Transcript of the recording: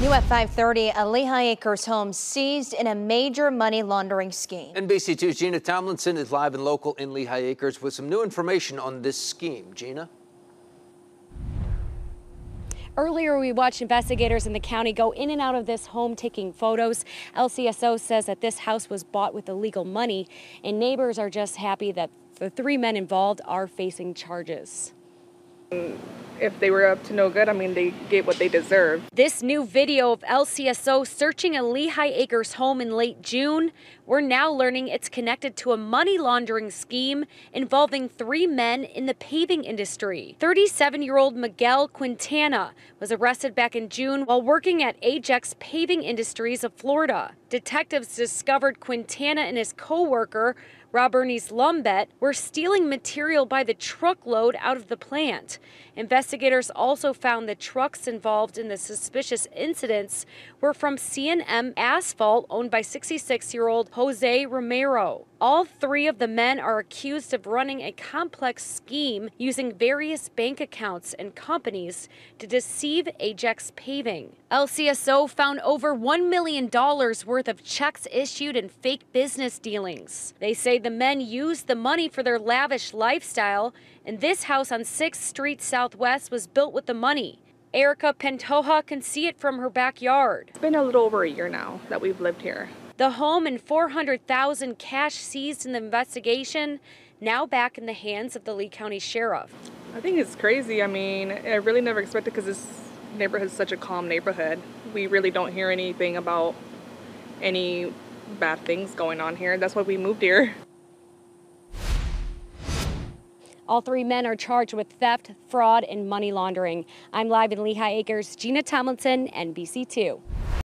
New at 5:30, a Lehigh Acres home seized in a major money laundering scheme. NBC2's Gina Tomlinson is live and local in Lehigh Acres with some new information on this scheme. Gina? Earlier, we watched investigators in the county go in and out of this home taking photos. LCSO says that this house was bought with illegal money, and neighbors are just happy that the three men involved are facing charges. If they were up to no good, I mean, they get what they deserve. This new video of LCSO searching a Lehigh Acres home in late June, we're now learning it's connected to a money laundering scheme involving three men in the paving industry. 37-year-old Miguel Quintana was arrested back in June while working at Ajax Paving Industries of Florida. Detectives discovered Quintana and his co-worker, Rob Ernie's Lumbet, were stealing material by the truckload out of the plant. Investigators also found the trucks involved in the suspicious incidents were from C&M Asphalt, owned by 66-year-old Jose Romero. All three of the men are accused of running a complex scheme using various bank accounts and companies to deceive Ajax Paving. LCSO found over $1 million worth of checks issued in fake business dealings. They say the men used the money for their lavish lifestyle, and this house on 6th Street Southwest was built with the money. Erica Pantoja can see it from her backyard. It's been a little over a year now that we've lived here. The home and $400,000 cash seized in the investigation, now back in the hands of the Lee County Sheriff. I think it's crazy. I mean, I really never expected, because this neighborhood is such a calm neighborhood. We really don't hear anything about any bad things going on here. That's why we moved here. All three men are charged with theft, fraud, and money laundering. I'm live in Lehigh Acres, Gina Tomlinson, NBC2.